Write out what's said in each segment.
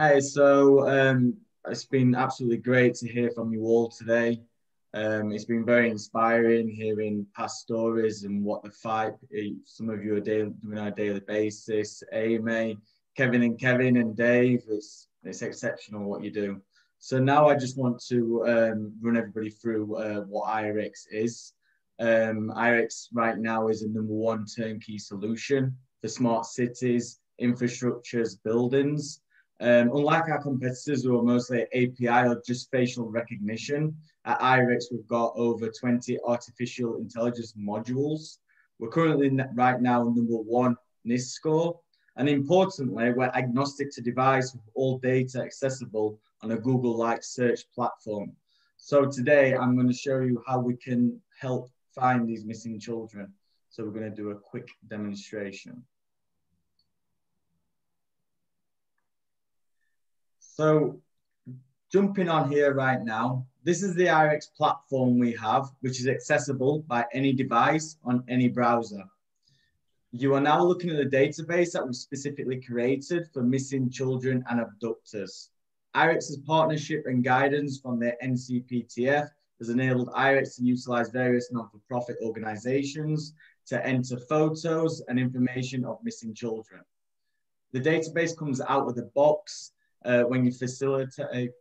Hey, so it's been absolutely great to hear from you all today. It's been very inspiring hearing past stories and what the fight some of you are doing on a daily basis. Amy, Kevin and Dave, it's exceptional what you do. So now I just want to run everybody through what IREX is. IREX right now is a #1 turnkey solution for smart cities, infrastructures, buildings. Unlike our competitors who are mostly API or just facial recognition, at IREX we've got over 20 artificial intelligence modules. We're currently right now #1 NIST score, and importantly we're agnostic to device with all data accessible on a Google-like search platform. So today I'm going to show you how we can help find these missing children. So we're going to do a quick demonstration. So jumping on here right now, this is the IREX platform we have, which is accessible by any device on any browser. You are now looking at the database that was specifically created for missing children and abductors. IREX's partnership and guidance from the NCPTF has enabled IREX to utilize various non-for-profit organizations to enter photos and information of missing children. The database comes out with a box when you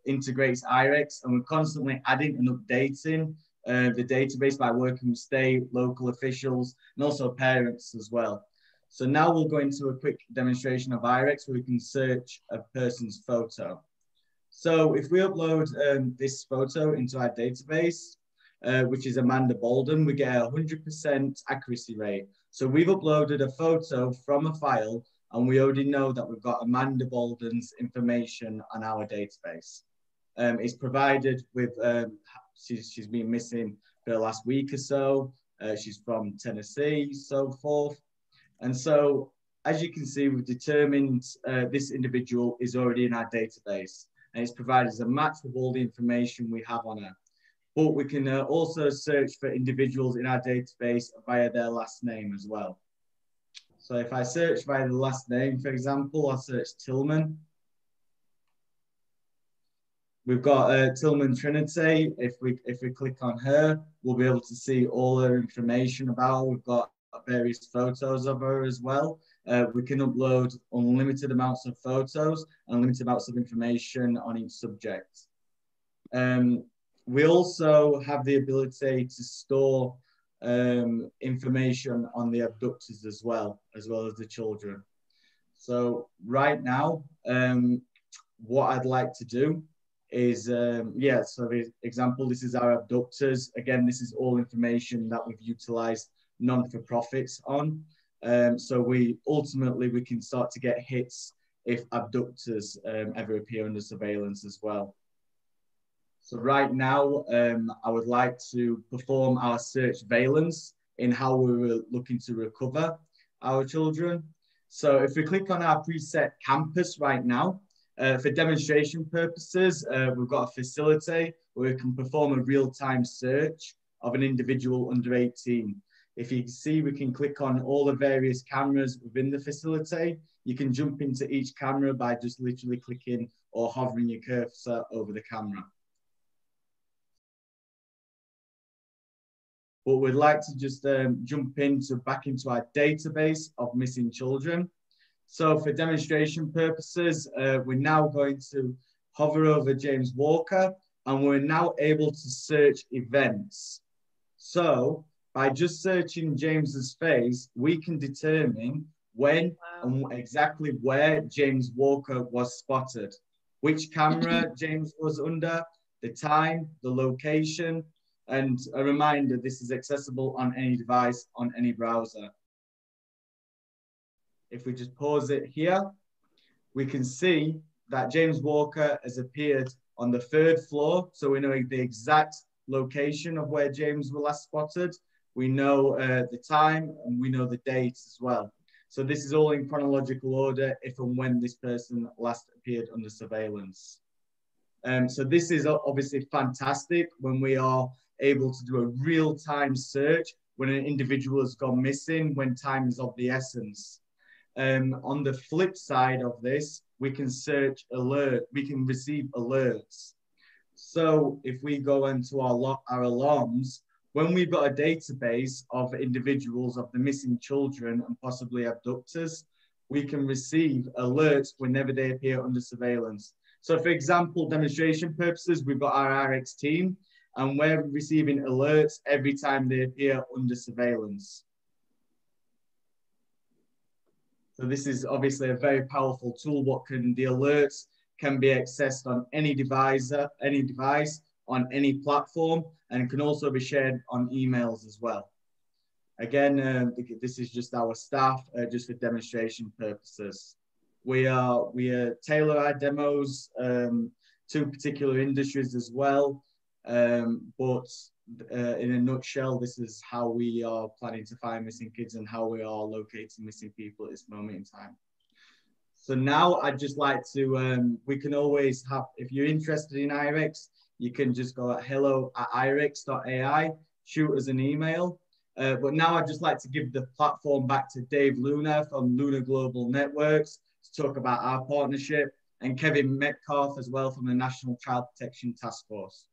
integrates IREX, and we're constantly adding and updating the database by working with state, local officials, and also parents as well. So now we'll go into a quick demonstration of IREX where we can search a person's photo. So if we upload this photo into our database, which is Amanda Bolden, we get a 100% accuracy rate. So we've uploaded a photo from a file, and we already know that we've got Amanda Bolden's information on our database. It's provided with, she's been missing for the last week or so. She's from Tennessee, so forth. And so, as you can see, we've determined this individual is already in our database, and it's provided as a match with all the information we have on her. But we can also search for individuals in our database via their last name as well. So if I search by the last name, for example, I'll search Tillman. We've got Tillman Trinity. If we click on her, we'll be able to see all her information about her. We've got various photos of her as well. We can upload unlimited amounts of photos and unlimited amounts of information on each subject. We also have the ability to store information on the abductors as well as the children. So right now, what I'd like to do is, so for example, this is our abductors. Again, this is all information that we've utilized non-for-profits on. So ultimately we can start to get hits if abductors ever appear under surveillance as well. So right now, I would like to perform our search valence in how we were looking to recover our children. So if we click on our preset campus right now, for demonstration purposes, we've got a facility where we can perform a real-time search of an individual under 18. If you see, we can click on all the various cameras within the facility. You can jump into each camera by just literally clicking or hovering your cursor over the camera. But we'd like to just jump back into our database of missing children. So for demonstration purposes, we're now going to hover over James Walker, and we're now able to search events. So by just searching James's face, we can determine when and exactly where James Walker was spotted, which camera James was under, the time, the location. And a reminder, this is accessible on any device, on any browser. If we just pause it here, we can see that James Walker has appeared on the 3rd floor. So we know the exact location of where James was last spotted. We know the time, and we know the date as well. So this is all in chronological order, if and when this person last appeared under surveillance. So this is obviously fantastic when we are able to do a real-time search when an individual has gone missing, when time is of the essence. On the flip side of this, we can search alert, we can receive alerts. So if we go into our alarms, when we've got a database of individuals of the missing children and possibly abductors, we can receive alerts whenever they appear under surveillance. So for example, demonstration purposes, we've got our IREX team and we're receiving alerts every time they appear under surveillance. So this is obviously a very powerful tool. The alerts can be accessed on any device, on any platform, and can also be shared on emails as well. Again, this is just our staff, just for demonstration purposes. We tailor our demos to particular industries as well, but in a nutshell, this is how we are planning to find missing kids and how we are locating missing people at this moment in time. So now I'd just like to, we can always have, if you're interested in IREX, you can just go at hello@irex.ai, shoot us an email. But now I'd just like to give the platform back to Dave Luna from Luna Global Networks to talk about our partnership, and Kevin Metcalf as well from the National Child Protection Task Force.